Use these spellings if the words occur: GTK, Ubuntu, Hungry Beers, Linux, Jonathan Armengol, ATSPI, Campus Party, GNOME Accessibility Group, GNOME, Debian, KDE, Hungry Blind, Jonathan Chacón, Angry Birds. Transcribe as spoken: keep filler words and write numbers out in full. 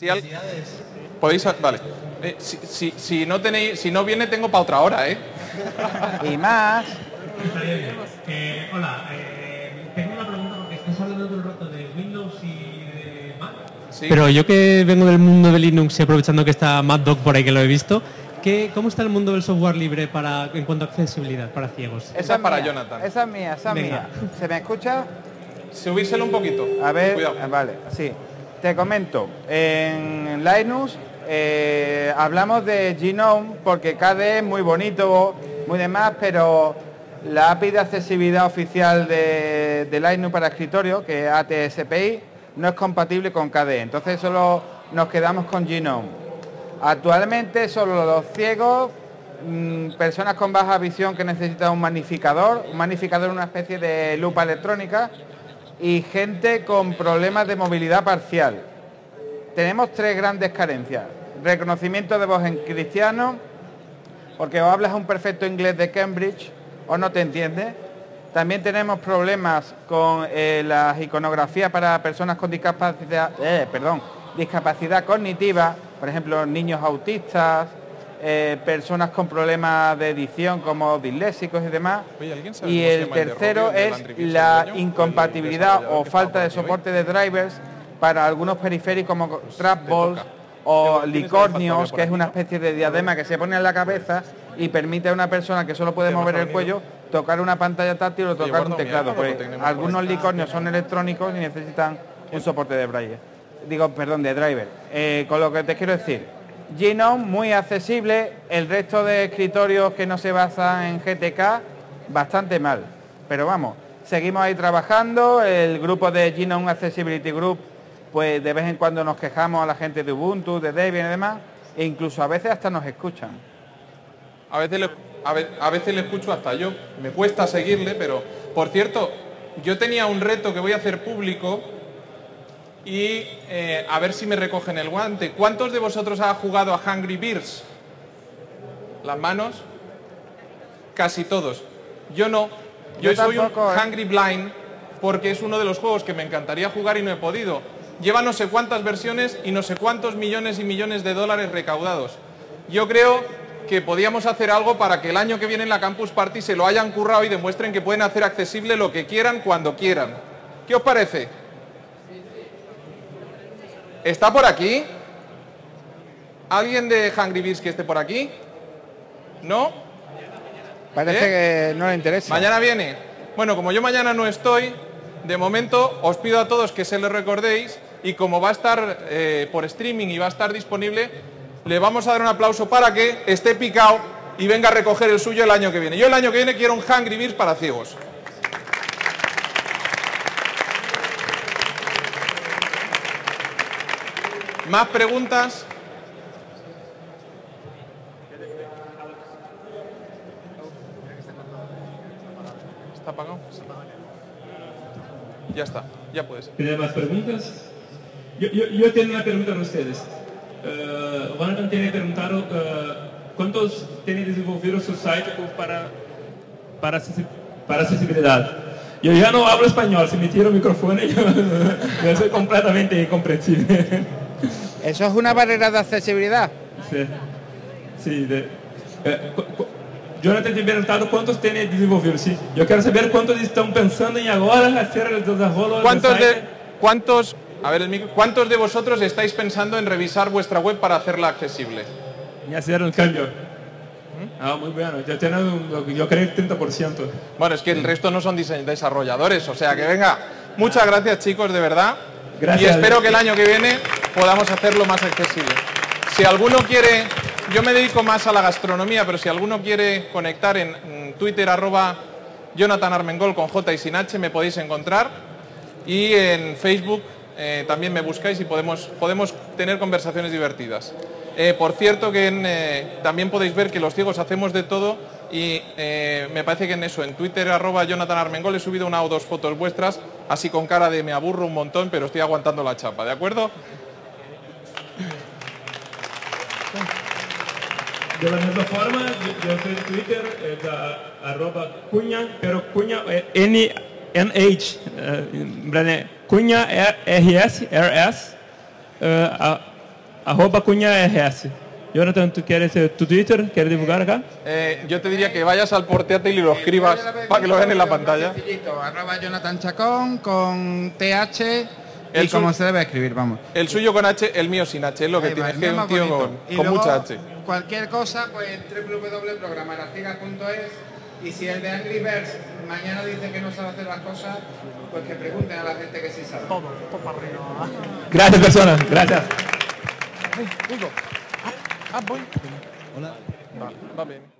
Si al... ¿Podéis? Vale. Eh, si, si, si no tenéis, si no viene, tengo para otra hora, ¿eh? Y más. Eh, hola, eh, tengo una pregunta porque estás hablando todo el rato de Windows y de Mac. ¿Sí? Pero yo que vengo del mundo de Linux y aprovechando que está MacDoc por ahí, que lo he visto, ¿qué, ¿cómo está el mundo del software libre para, en cuanto a accesibilidad para ciegos? Esa, esa es para mía, Jonathan. Esa es mía, esa es mía. ¿Se me escucha? Subírselo un poquito. A ver, cuidado. Vale, sí. Te comento, en Linux eh, hablamos de GNOME porque K D E es muy bonito, muy demás, pero la A P I de accesibilidad oficial de, de Linux para escritorio, que es A T S P I, no es compatible con K D E, entonces solo nos quedamos con GNOME. Actualmente solo los ciegos, mmm, personas con baja visión que necesitan un magnificador, un magnificador es una especie de lupa electrónica, y gente con problemas de movilidad parcial. Tenemos tres grandes carencias. Reconocimiento de voz en cristiano, porque o hablas un perfecto inglés de Cambridge o no te entiendes. También tenemos problemas con eh, las iconografías para personas con discapacidad, eh, perdón, discapacidad cognitiva, por ejemplo, niños autistas, eh, personas con problemas de edición como disléxicos y demás. Oye, y el tercero el es la incompatibilidad o falta de soporte de drivers para algunos periféricos como pues trapballs o licornios, que es una especie de diadema que se pone en la cabeza y permite a una persona que solo puede mover el cuello tocar una pantalla táctil o tocar un teclado. Algunos licornios son electrónicos y necesitan un soporte de braille. Digo, perdón, de driver. Eh, con lo que te quiero decir, GNOME muy accesible, el resto de escritorios que no se basan en G T K bastante mal, pero vamos, seguimos ahí trabajando. El grupo de GNOME Accessibility Group, pues de vez en cuando nos quejamos a la gente de Ubuntu, de Debian y demás, e incluso a veces hasta nos escuchan. A veces le, a ve, a veces le escucho hasta yo, me cuesta seguirle, pero por cierto, yo tenía un reto que voy a hacer público. Y eh, a ver si me recogen el guante. ¿Cuántos de vosotros ha jugado a Hungry Beers? ¿Las manos? Casi todos. Yo no. Yo, Yo soy tampoco, un eh. Hungry Blind, porque es uno de los juegos que me encantaría jugar y no he podido. Lleva no sé cuántas versiones y no sé cuántos millones y millones de dólares recaudados. Yo creo que podíamos hacer algo para que el año que viene en la Campus Party se lo hayan currado y demuestren que pueden hacer accesible lo que quieran cuando quieran. ¿Qué os parece? ¿Está por aquí? ¿Alguien de Hungry Beers que esté por aquí? ¿No? Parece ¿Eh? que no le interesa. ¿Mañana viene? Bueno, como yo mañana no estoy, de momento os pido a todos que se lo recordéis, y como va a estar eh, por streaming y va a estar disponible, le vamos a dar un aplauso para que esté picado y venga a recoger el suyo el año que viene. Yo el año que viene quiero un Hungry Beers para ciegos. ¿Más preguntas? ¿Está apagado? Sí. Ya está, ya puedes. ¿Tienen más preguntas? Yo, yo, yo tengo una pregunta para ustedes. Uh, Jonathan tiene preguntado uh, ¿cuántos tienen desenvolvido su site para, para, para accesibilidad? Yo ya no hablo español, si me tiro el micrófono yo, yo soy completamente incomprensible. ¿Eso es una barrera de accesibilidad? Sí. Sí de, eh, Jonathan te ha preguntado cuántos tiene desenvolvido. Sí. Yo quiero saber cuántos están pensando en ahora hacer el desarrollo. ¿Cuántos de, cuántos, a ver, el micro, ¿cuántos de vosotros estáis pensando en revisar vuestra web para hacerla accesible? Y hacer el cambio. ¿Mm? Ah, muy bueno. Yo, tengo un, yo creo el treinta por ciento. Bueno, es que el resto no son desarrolladores. O sea que venga. Muchas gracias, chicos, de verdad. Gracias, y espero que el año que viene podamos hacerlo más accesible. Si alguno quiere, yo me dedico más a la gastronomía, pero si alguno quiere conectar en Twitter, arroba Jonathan Armengol con J y sin H, me podéis encontrar. Y en Facebook eh, también me buscáis y podemos, podemos tener conversaciones divertidas. Eh, por cierto, que en, eh, también podéis ver que los ciegos hacemos de todo y eh, me parece que en eso, en Twitter, arroba Jonathan Armengol, he subido una o dos fotos vuestras, así con cara de me aburro un montón, pero estoy aguantando la chapa, ¿de acuerdo? De la misma forma, yo estoy en Twitter, eh, de, arroba cuña, pero cuña eh, N H, eh, cuña R S, R S, eh, arroba cuña rs. Jonathan, ¿tú quieres tu Twitter? ¿Quieres divulgar acá? Eh, yo te diría que vayas al portátil y lo escribas para que lo vean en la pantalla. Arroba Jonathan Chacón con T H y como se debe escribir, vamos. El suyo con H, el mío sin H, es lo que tienes, que es un tío con, con mucha H. Cualquier cosa, pues doble u doble u doble u punto programaraciga punto es, y si el de Angry Birds mañana dice que no sabe hacer las cosas, pues que pregunten a la gente que sí sabe. Todo, todo para arriba. Gracias, personas, gracias. Ay, Hugo. Ah, voy. Hola. Va, va bien.